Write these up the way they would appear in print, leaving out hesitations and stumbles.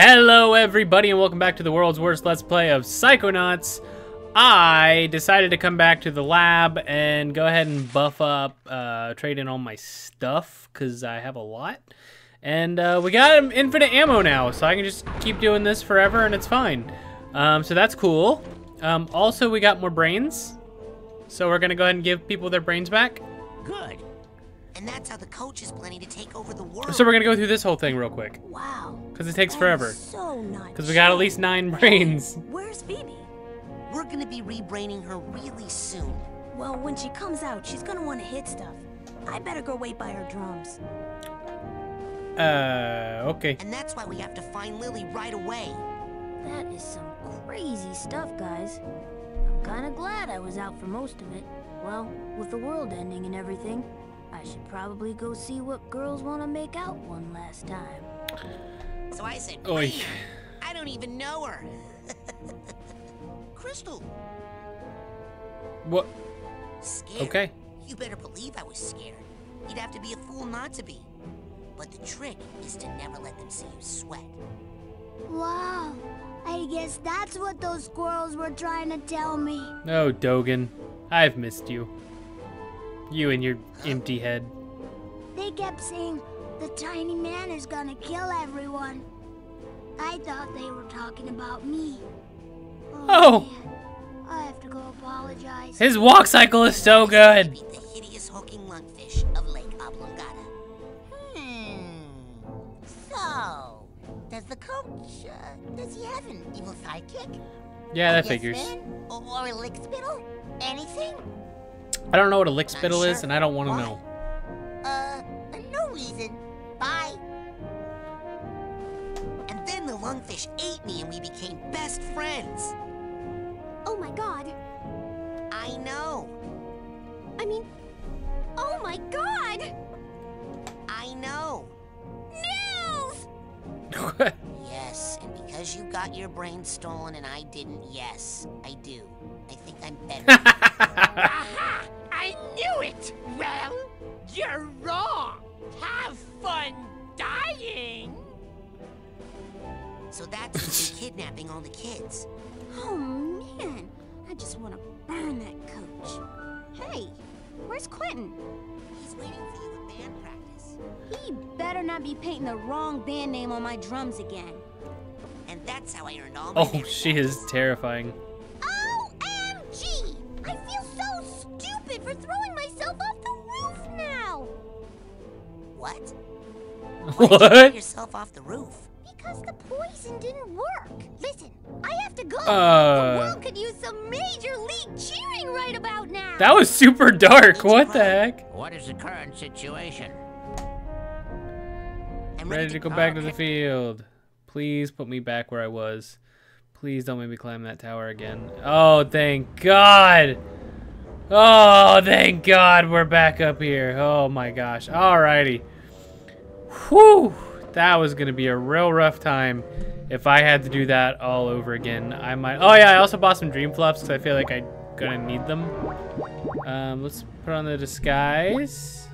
Hello everybody and welcome back to the world's worst Let's Play of Psychonauts. I decided to come back to the lab and go ahead and buff up, trade in all my stuff because I have a lot. And we got infinite ammo now, so I can just keep doing this forever and it's fine. So that's cool. Also, we got more brains. So we're going to go ahead and give people their brains back. Good. And that's how the coach is planning to take over the world. So we're going to go through this whole thing real quick. Wow. Because it takes forever. So nice. Because we got at least 9 brains. Where's Phoebe? We're going to be rebraining her really soon. Well, when she comes out, she's going to want to hit stuff. I better go wait by her drums. Okay. And that's why we have to find Lily right away. That is some crazy stuff, guys. I'm kind of glad I was out for most of it. Well, with the world ending and everything, I should probably go see what girls want to make out one last time. So I said, Oy. I don't even know her. Crystal. What? Scared. Okay. You better believe I was scared. You'd have to be a fool not to be. But the trick is to never let them see you sweat. Wow. I guess that's what those squirrels were trying to tell me. Oh, Dogen. I've missed you. You and your empty head. They kept saying, the tiny man is gonna kill everyone. I thought they were talking about me. Oh! I have to go apologize. His walk cycle is so good. Beat the hideous hulking lungfish of Lake Oblongata. So, does the coach, does he have an evil sidekick? Yeah, that figures. Or a lick spittle? Anything? I don't know what a lick spittle is, and I don't want to know. No reason. Bye. And then the lungfish ate me, and we became best friends. Oh my god. I know. I mean, oh my god. I know. Nails. Yes, and because you got your brain stolen and I didn't, yes, I do. I think I'm better. Aha! I knew it! Well, you're wrong! Have fun dying! So that's kidnapping all the kids. Oh man, I just want to burn that coach. Hey, where's Quentin? He's waiting for you at band practice. He better not be painting the wrong band name on my drums again. And that's how I earned all my Oh, she is terrifying. OMG! I feel so stupid for throwing myself off the roof now! What? What? Why did you throw yourself off the roof? Because the poison didn't work. Listen, I have to go. The world could use some major league cheering right about now. That was super dark. What the heck? What is the current situation? I'm ready to go back to the field. Please put me back where I was. Please don't make me climb that tower again. Oh, thank God. Oh, thank God we're back up here. Oh my gosh. Alrighty. Whew. That was going to be a real rough time if I had to do that all over again. I might. Oh yeah, I also bought some dream fluffs because I feel like I'm going to need them. Let's put on the disguise.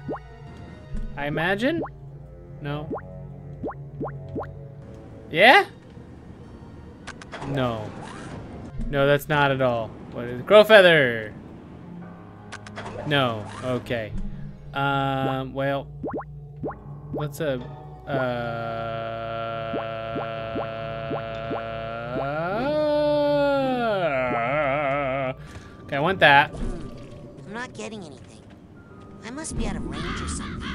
I imagine. No. Yeah? No. No, that's not at all. What is it? Crowfeather! No. Okay. Well. Let's, okay, I want that. I'm not getting anything. I must be out of range or something.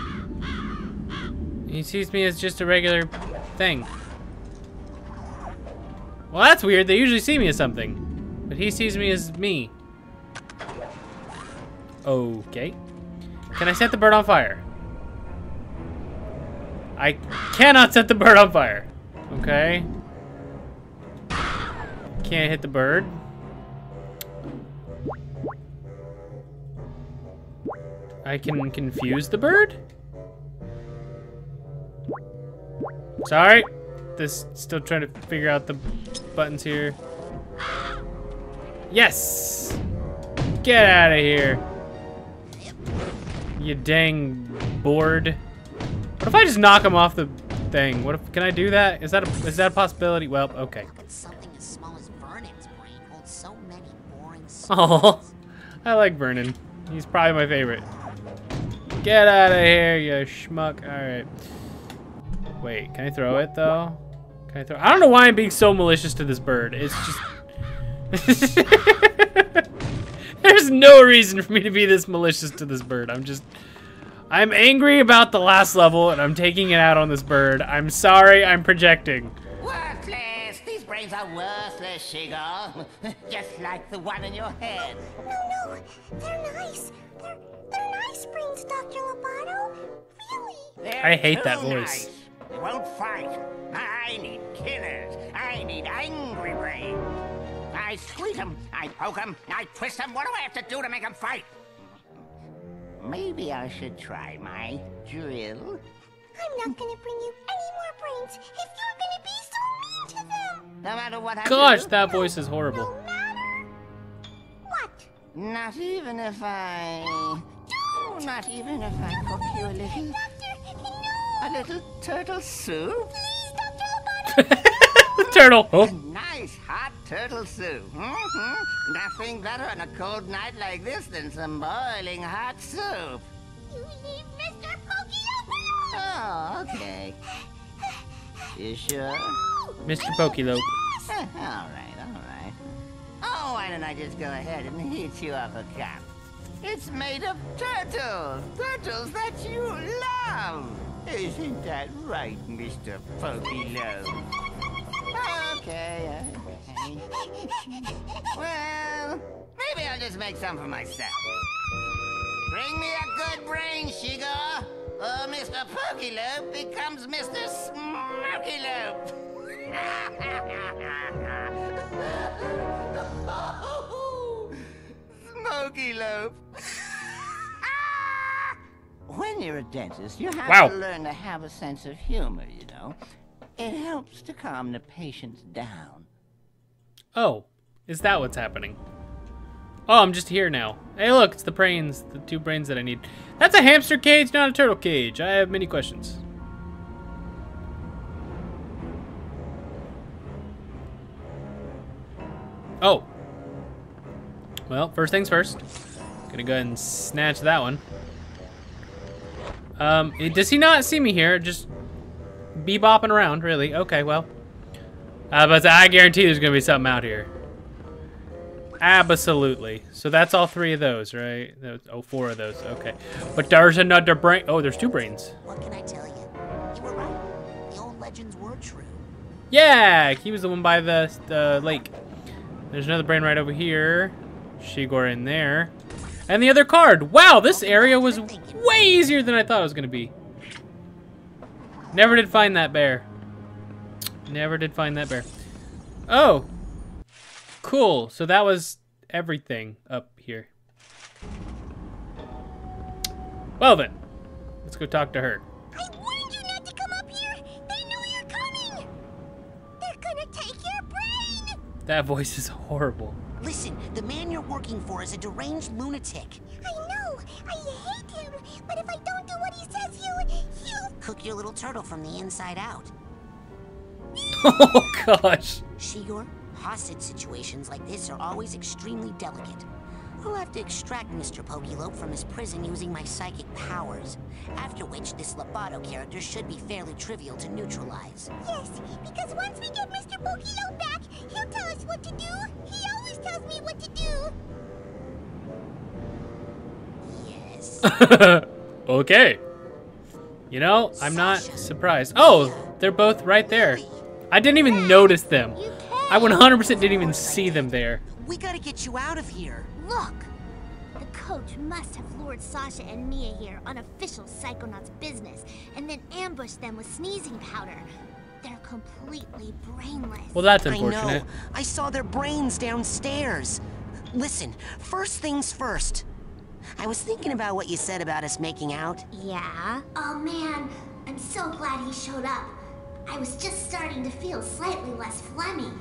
He sees me as just a regular thing. Well, that's weird. They usually see me as something. But he sees me as me. Okay. Can I set the bird on fire? I cannot set the bird on fire. Okay. Can't hit the bird. I can confuse the bird? Sorry. This still trying to figure out the buttons here. Yes! Get out of here. You dang board. What if I just knock him off the thing. What if, can I do that? Is that a possibility? Well, okay. But something as small as Vernon's brain holds so many boring stories. I like Vernon. He's probably my favorite. Get out of here, you schmuck. All right. Wait, can I throw it though? Can I throw? I don't know why I'm being so malicious to this bird. It's just there's no reason for me to be this malicious to this bird. I'm angry about the last level, and I'm taking it out on this bird. I'm sorry, I'm projecting. Worthless! These brains are worthless, Sheegor. Just like the one in your head. No, they're nice. They're nice brains, Dr. Loboto. Really? I hate that voice. Nice. They won't fight. I need killers. I need angry brains. I squeeze them, I poke them, I twist them. What do I have to do to make them fight? Maybe I should try my drill. I'm not gonna bring you any more brains if you're gonna be so mean to them. No matter what I do. Gosh, that voice is horrible. No matter what? Not even if I. No, don't. Not even if I cook you a little. Doctor, no. A little turtle soup. Please, Dr. The turtle. Oh. A nice hot turtle soup. Mm-hmm. Nothing better on a cold night like this than some boiling hot soup. You need Mr. Pokeylope. Oh, okay. You sure? Mr. Pokeylope. Yes. All right. Oh, why don't I just go ahead and heat you up a cup? It's made of turtles. Turtles that you love. Isn't that right, Mr. Pokeylope? Okay. Well, maybe I'll just make some for myself. Bring me a good brain, Sheegor, or Mr. Pokeylope becomes Mr. Smokylope. Smokylope. When you're a dentist, you have to learn to have a sense of humor, you know. It helps to calm the patients down. Oh, is that what's happening? Oh, I'm just here now. Hey, look, it's the brains, the two brains that I need. That's a hamster cage, not a turtle cage. I have many questions. Oh. Well, first things first. Gonna go ahead and snatch that one. Does he not see me here? Just be bopping around, really. Okay, well. But I guarantee there's going to be something out here. Absolutely. So that's all three of those, right? Oh, four of those. Okay. But there's another brain. Oh, there's two brains. What can I tell you? You were right. The old legends were true. Yeah! He was the one by the lake. There's another brain right over here. Sheegor in there. And the other card. Wow, this area was way easier than I thought it was going to be. Never did find that bear. Never did find that bear. Oh, cool. So that was everything up here. Well then, let's go talk to her. I warned you not to come up here. They know you're coming. They're gonna take your brain. That voice is horrible. Listen, the man you're working for is a deranged lunatic. I know. I hate him. But if I don't do what he says, you'll cook your little turtle from the inside out. Oh, gosh. Sheegor, hostage situations like this are always extremely delicate. I'll have to extract Mr. Pokeylope from his prison using my psychic powers, after which this Loboto character should be fairly trivial to neutralize. Yes, because once we get Mr. Pokeylope back, he'll tell us what to do. He always tells me what to do. Yes. Okay. You know, I'm not surprised. Oh, they're both right there. I didn't even notice them. I 100% didn't even see them there. We gotta get you out of here. Look, the coach must have lured Sasha and Mia here on official Psychonauts business and then ambushed them with sneezing powder. They're completely brainless. Well, that's unfortunate. I know. I saw their brains downstairs. Listen, first things first. I was thinking about what you said about us making out. Yeah? Oh, man. I'm so glad he showed up. I was just starting to feel slightly less phlegmy.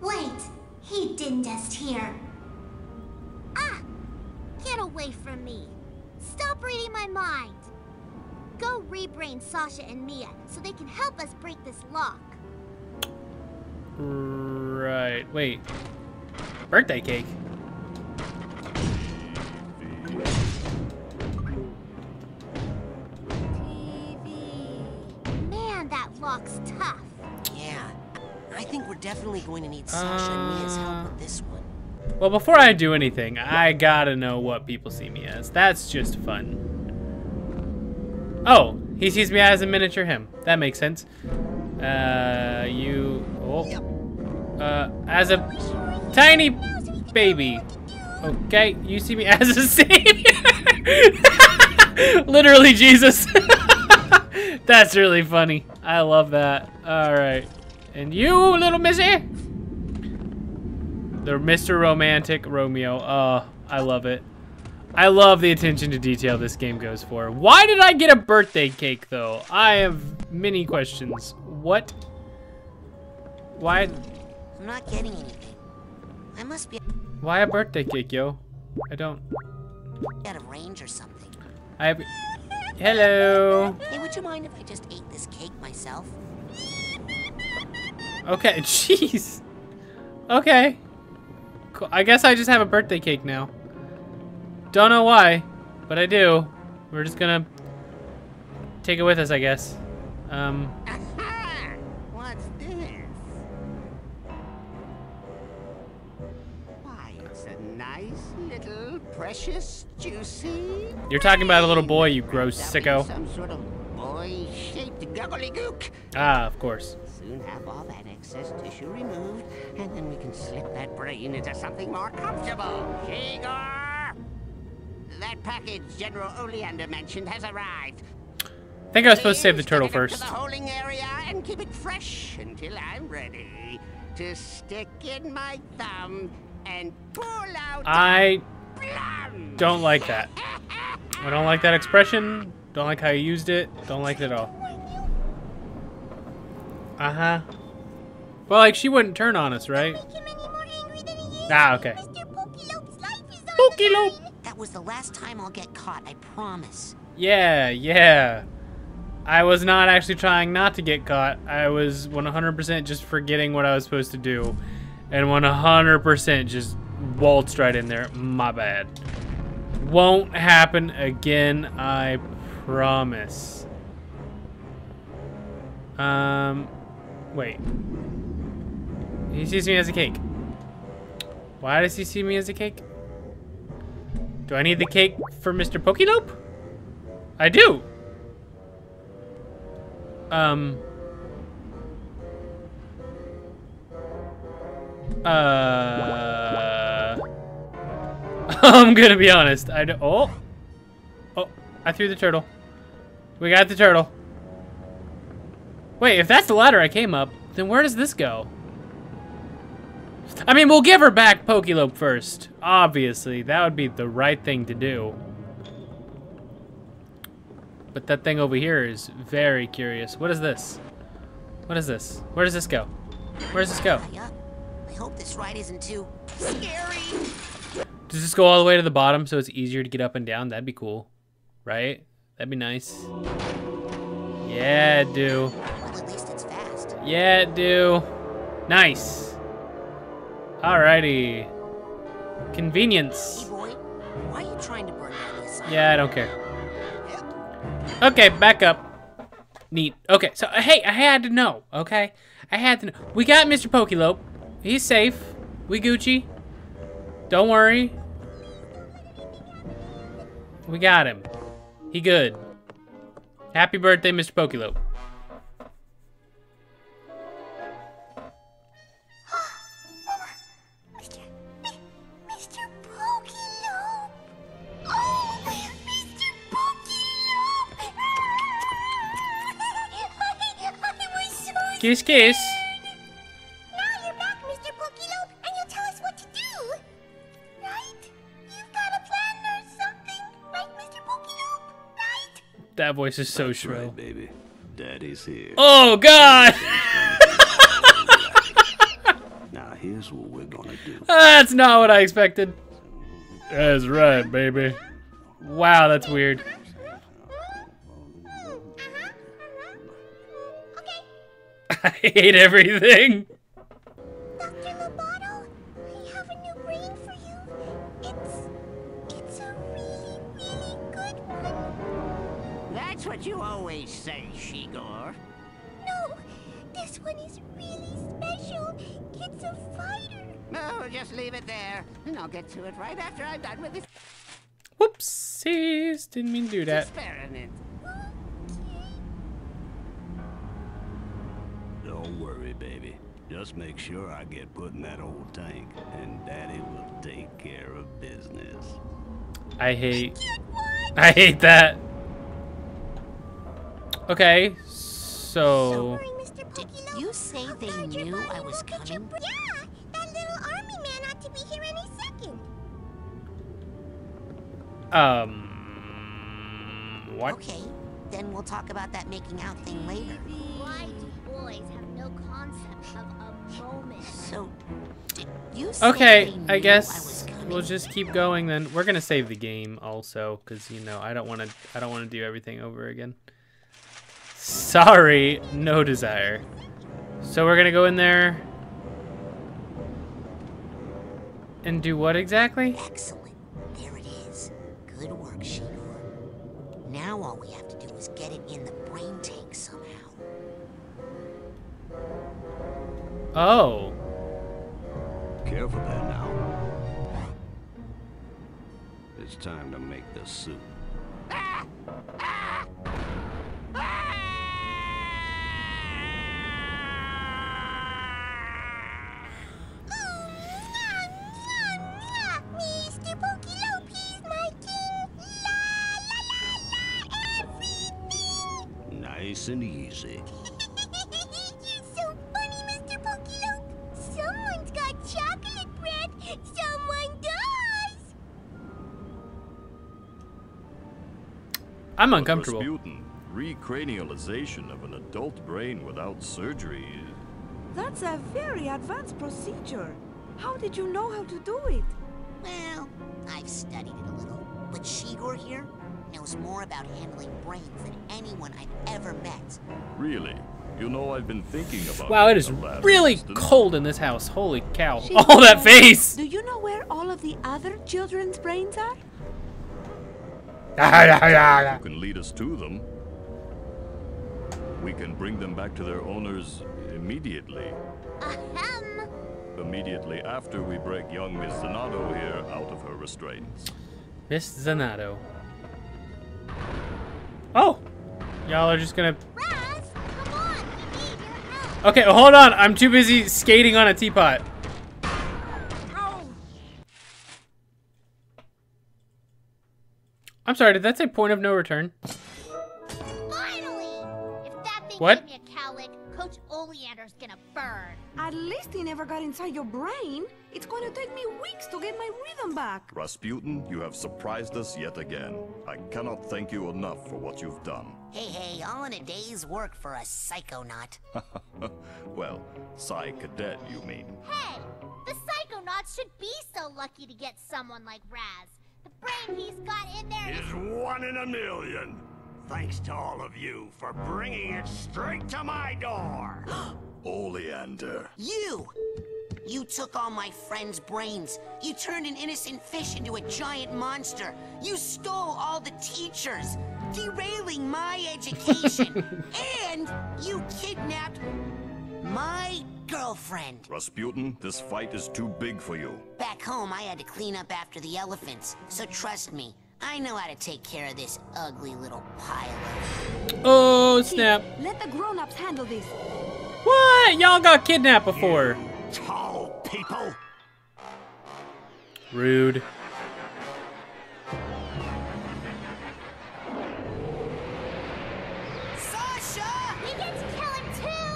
Wait, he didn't just hear. Ah! Get away from me. Stop reading my mind. go rebrain Sasha and Mia so they can help us break this lock. Right. Wait. Birthday cake. TV. Man, that lock's tough. Yeah. I think we're definitely going to need Sasha and Mia's help with this one. Well, before I do anything, I gotta know what people see me as. That's just fun. Oh, he sees me as a miniature him. That makes sense. You... Oh. Yep. As a tiny baby. Okay, you see me as a savior. Literally, Jesus. That's really funny. I love that. All right. And you, little missy. The Mr. Romantic Romeo. I love it. I love the attention to detail this game goes for. Why did I get a birthday cake, though? I have many questions. What? Why? I'm not getting anything. I must be... Why a birthday cake, yo? I don't... Out of range or something. I have... Hello. Hey, would you mind if I just ate this cake myself? Okay, jeez. Okay. Cool. I guess I just have a birthday cake now. Don't know why, but I do. We're just gonna take it with us, I guess. Aha! What's this? Why, it's a nice little precious juicy. You're talking about a little boy, you gross sicko. Some sort of boy-shaped gobbledygook. Ah, of course. Soon have all that excess tissue removed, and then we can slip that brain into something more comfortable. Sheegor! That package General Oleander mentioned has arrived. I think I was supposed to save the turtle first. To the holding area and keep it fresh until I'm ready to stick in my thumb and pull out. I don't like that. I don't like that expression. Don't like how you used it. Don't like it at all. Uh-huh. Well, like, she wouldn't turn on us, right? Don't make him any more angry than he is. Ah, okay. Mr. Pokeylope's life is on the line. That was the last time I'll get caught, I promise. Yeah, yeah. I was not actually trying not to get caught. I was 100% just forgetting what I was supposed to do. And 100% just waltzed right in there. My bad. Won't happen again, I promise. Wait. He sees me as a cake. Why does he see me as a cake? Do I need the cake for Mr. Pokeylope? I do. I'm gonna be honest. I don't. Oh. Oh. I threw the turtle. We got the turtle. Wait, if that's the ladder I came up, then where does this go? I mean, we'll give her back Pokeylope first. Obviously, that would be the right thing to do. But that thing over here is very curious. What is this? What is this? Where does this go? Where does this go? I hope this ride isn't too scary. Does this go all the way to the bottom so it's easier to get up and down? That'd be cool, right? That'd be nice. Yeah, do. Well, at least it's fast. Yeah, do. Nice. Alrighty. Convenience. Hey boy, why are you trying to burn down this? Yeah, I don't care. Okay, back up. Neat. Okay, so hey, I had to know. Okay, I had to know. We got Mr. Pokeylope. He's safe. We Gucci. Don't worry. We got him. He good. Happy birthday, Mr. Pokeylope. Mr. Pokeylope. Oh, Mr. Pokeylope. I was so scared. Kiss, kiss. Now you're back, Mr. Pokeylope, and you'll tell us what to do. Right? You've got a plan or something, right, Mr. Pokeylope? Right? That voice is so shrill. Right, baby. Daddy's here. Oh, God! Now, here's what we're gonna do. That's not what I expected. That's right, baby. Wow, that's weird. I hate everything. Dr. Loboto, I have a new read for you. It's a really, really good one. That's what you always say, Sheegor. No, this one is really special. It's a fighter. No, just leave it there, and I'll get to it right after I'm done with this. Whoopsies, didn't mean to do that. Experiment. Don't worry, baby. Just make sure I get put in that old tank, and Daddy will take care of business. I hate that. Okay, so. Sorry, Mr. Pokeylope. Did you say they knew I was coming? Yeah, that little army man ought to be here any second. What? Okay, then we'll talk about that making out thing later. Why do boys have no concept of a moment? So, did you say okay, I guess we'll just keep going then. We're gonna save the game also, because you know I don't wanna do everything over again. Sorry, no desire. So we're gonna go in there and do what exactly? Excellent. Now all we have to do is get it in the brain tank somehow. Oh. Careful there now. It's time to make the soup. Ah! Ah! Ah! Oh, yeah, yeah, yeah. Mr. Pokeylope, he's my king. Nice and easy. You're so funny, Mr. Pokeylope. Someone's got chocolate bread. Someone does. I'm uncomfortable. Rasputin, recranialization of an adult brain without surgery. That's a very advanced procedure. How did you know how to do it? Well, I've studied it a little, but Sheegor here knows more about handling brains than anyone I've ever met. Really? You know, I've been thinking about. Wow, it is really cold in this house. Holy cow. Oh, that face! Do you know where all of the other children's brains are? You can lead us to them. We can bring them back to their owners immediately. Ahem. Immediately after we break young Miss Zanato here out of her restraints. Miss Zanato. Oh, y'all are just gonna. Russ, come on, we need your help. Okay, hold on. I'm too busy skating on a teapot. Oh. I'm sorry. Did that say point of no return? Finally, if that thing what? Gave me a cowlick, Coach Oleander's gonna burn. At least he never got inside your brain. It's going to take me weeks to get my rhythm back. Rasputin, you have surprised us yet again. I cannot thank you enough for what you've done. Hey, hey, all in a day's work for a psychonaut. Well, psy cadet, you mean. Hey, the psychonauts should be so lucky to get someone like Raz. The brain he's got in there is one in a million. Thanks to all of you for bringing it straight to my door. Oleander. You! You took all my friends' brains. You turned an innocent fish into a giant monster. You stole all the teachers, derailing my education. And you kidnapped my girlfriend. Rasputin, this fight is too big for you. Back home, I had to clean up after the elephants. So trust me, I know how to take care of this ugly little pile of... Oh, snap. Let the grown-ups handle this. What? Y'all got kidnapped before. You tall people. Rude. Sasha! We get to kill him too!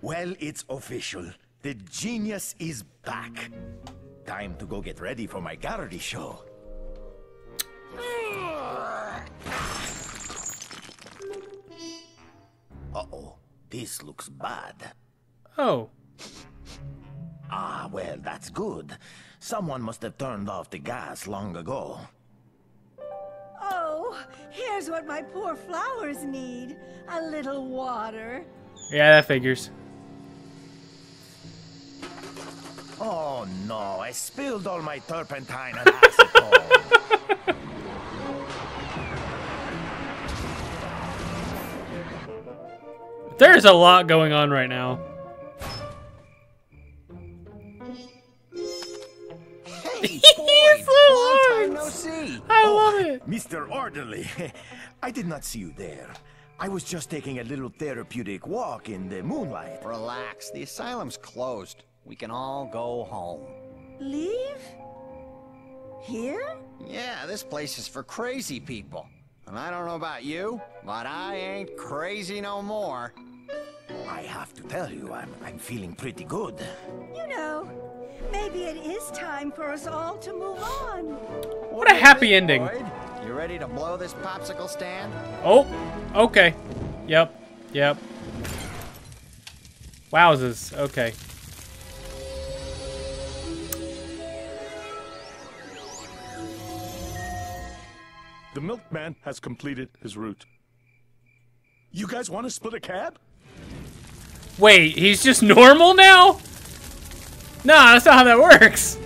Well, it's official. The genius is back. Time to go get ready for my gallery show. Uh-oh. This looks bad. Oh. Ah, well, that's good. Someone must have turned off the gas long ago. Oh, here's what my poor flowers need. A little water. Yeah, that figures. Oh no, I spilled all my turpentine and acetone. There's a lot going on right now. Hey, boy, he's so large. No see. I love it. Mr. Orderly, I did not see you there. I was just taking a little therapeutic walk in the moonlight. Relax, the asylum's closed. We can all go home. Leave? Here? Yeah, this place is for crazy people. And I don't know about you, but I ain't crazy no more. I have to tell you, I'm feeling pretty good. You know, maybe it is time for us all to move on. What a happy ending. Boyd? You ready to blow this popsicle stand? Oh, okay. Yep, yep. Wowzers, okay. The milkman has completed his route. You guys want to split a cab? Wait, he's just normal now? Nah, that's not how that works.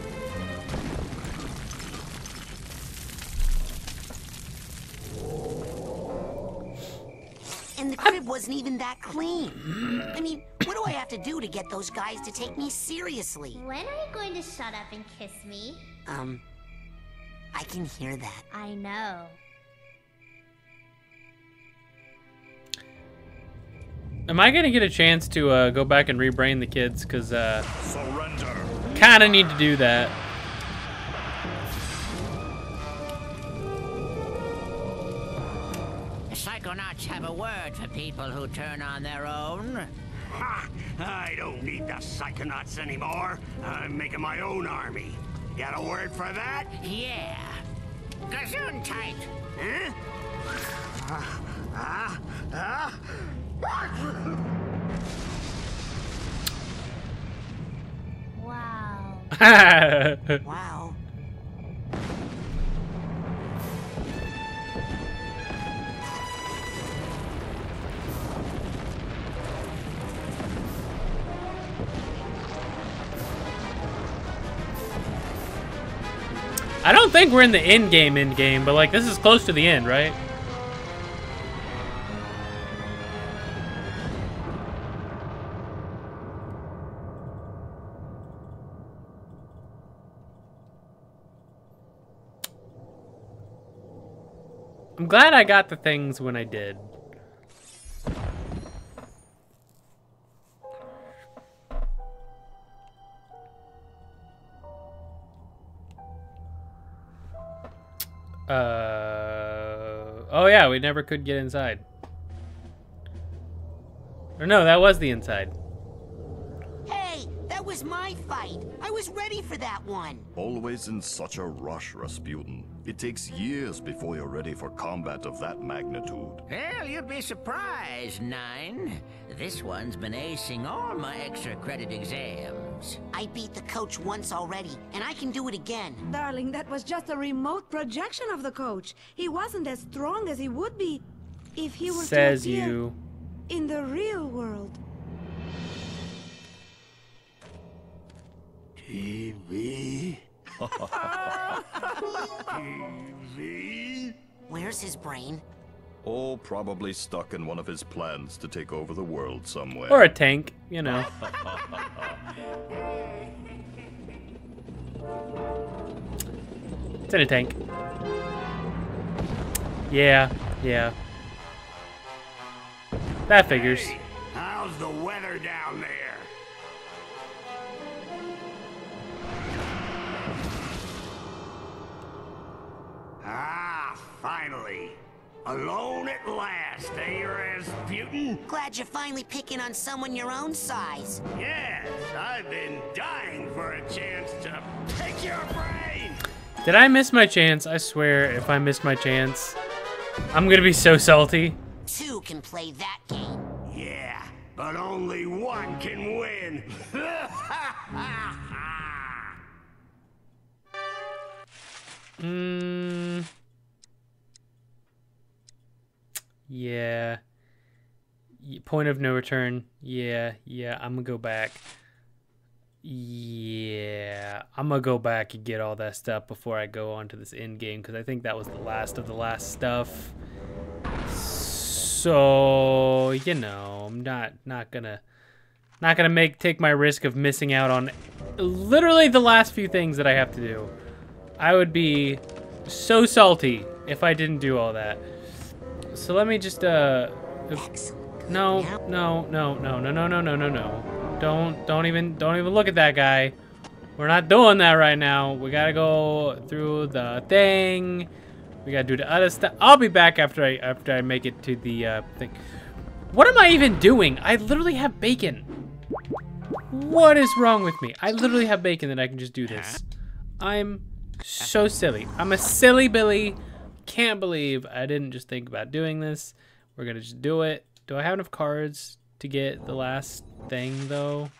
And the crib wasn't even that clean. I mean, what do I have to do to get those guys to take me seriously? When are you going to shut up and kiss me? I can hear that. I know. Am I gonna get a chance to go back and rebrain the kids? Cause surrender. Kinda need to do that. The Psychonauts have a word for people who turn on their own. Ha! I don't need the Psychonauts anymore. I'm making my own army. Got a word for that? Yeah. Gesundheit. Huh? Wow. Wow. I don't think we're in the end game, but like this is close to the end, right? I'm glad I got the things when I did. Oh yeah, we never could get inside. Or no, that was the inside. Hey, that was my fight. I was ready for that one. Always in such a rush, Rasputin. It takes years before you're ready for combat of that magnitude. Well, you'd be surprised, Nine. This one's been acing all my extra credit exams. I beat the coach once already, and I can do it again. Darling, that was just a remote projection of the coach. He wasn't as strong as he would be if he were to appear in the real world. TV? TV? Where's his brain? Oh, probably stuck in one of his plans to take over the world somewhere. Or a tank, you know. It's in a tank. Yeah, yeah. That figures. Hey, how's the weather down there? Ah, finally. Alone at last, eh, Rasputin? Glad you're finally picking on someone your own size. Yes, I've been dying for a chance to pick your brain. Did I miss my chance? I swear, if I miss my chance, I'm gonna be so salty. Two can play that game. Yeah, but only one can win. Yeah. Point of no return. Yeah, I'm gonna go back. Yeah, I'm gonna go back and get all that stuff before I go on to this end game, because I think that was the last of the last stuff. So, you know, I'm not gonna take my risk of missing out on literally the last few things that I have to do. I would be so salty if I didn't do all that. So let me just no. Don't even look at that guy. We're not doing that right now. We gotta go through the thing. We gotta do the other stuff. I'll be back after I make it to the thing. What am I even doing? I literally have bacon. What is wrong with me? I literally have bacon that I can just do this. I'm so silly. I'm a silly Billy. Can't believe I didn't just think about doing this. We're gonna just do it. Do I have enough cards to get the last thing though?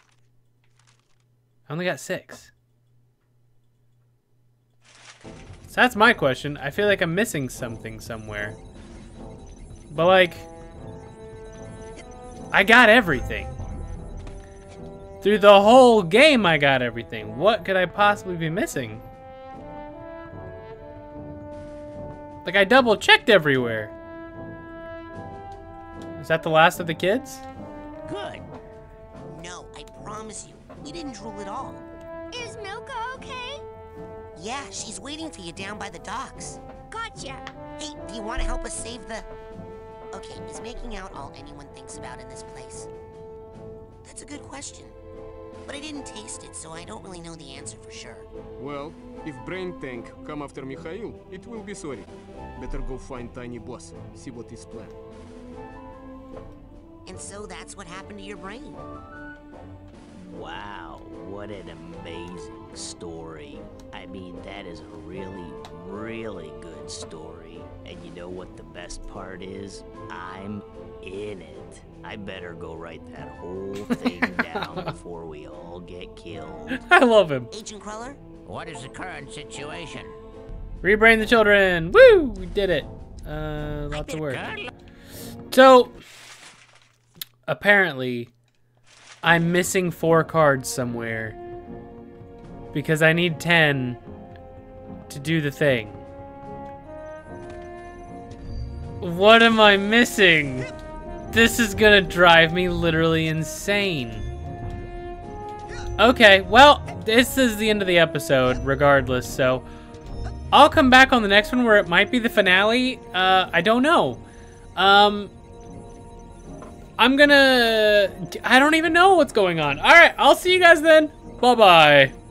I only got 6. So that's my question. I feel like I'm missing something somewhere. But like, I got everything. Through the whole game, I got everything. What could I possibly be missing? Like, I double checked everywhere. Is that the last of the kids? Good. No, I promise you, we didn't drool at all. Is Milka okay? Yeah, she's waiting for you down by the docks. Gotcha. Hey, do you want to help us save the... Okay, is making out all anyone thinks about in this place? That's a good question. But I didn't taste it, so I don't really know the answer for sure. Well, if Brain Tank come after Mikhail, it will be sorry. Better go find Tiny Boss, see what his plan. And so that's what happened to your brain. Wow, what an amazing story. I mean, that is a really, really good story. And you know what the best part is? I'm in it. I better go write that whole thing down before we all get killed. I love him. Agent Cruller, what is the current situation? Rebrain the children. Woo! We did it. Lots of work. So, apparently, I'm missing 4 cards somewhere because I need 10 to do the thing. What am I missing? This is gonna drive me literally insane. Okay, well, this is the end of the episode, regardless, so I'll come back on the next one where it might be the finale. I don't know. I don't even know what's going on. All right, I'll see you guys then. Bye-bye.